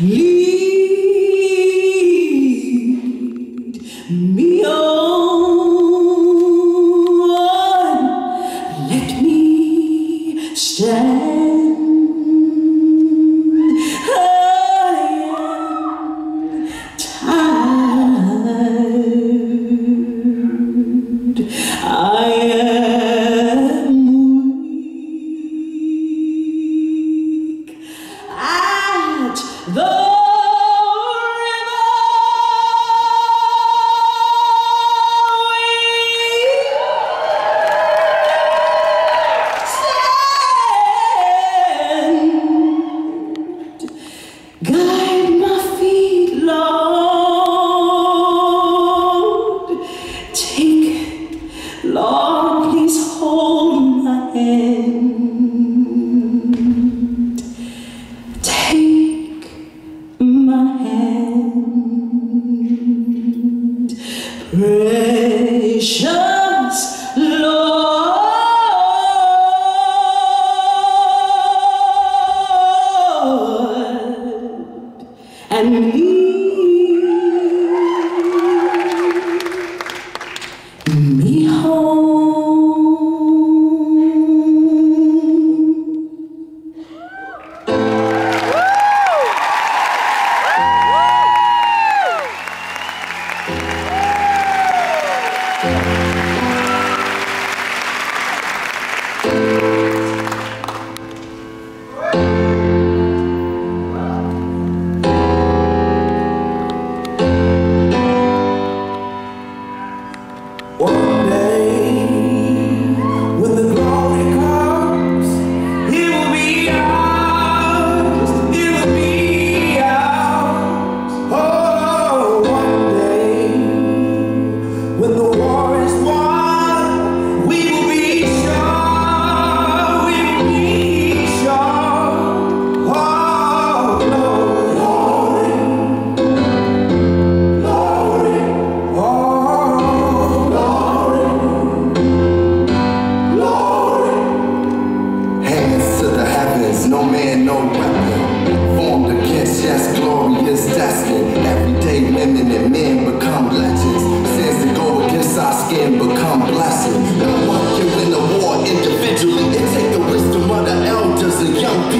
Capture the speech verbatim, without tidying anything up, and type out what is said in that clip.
Lead me on, let me stand. I am tired, I am weak. At the guide my feet, Lord. Take, Lord, please hold my hand. Take my hand, precious Lord. And lead me home. One day, when the glory comes, it will be ours, it will be ours. Oh, one day, when the war is won, we will be sure, we will be sure. Oh, glory, glory, oh. No man, no weapon formed against just glorious destiny. Everyday women and men become legends. Sins that go against our skin become blessings. No one can win the war individually. It takes the wisdom of the elders and young people.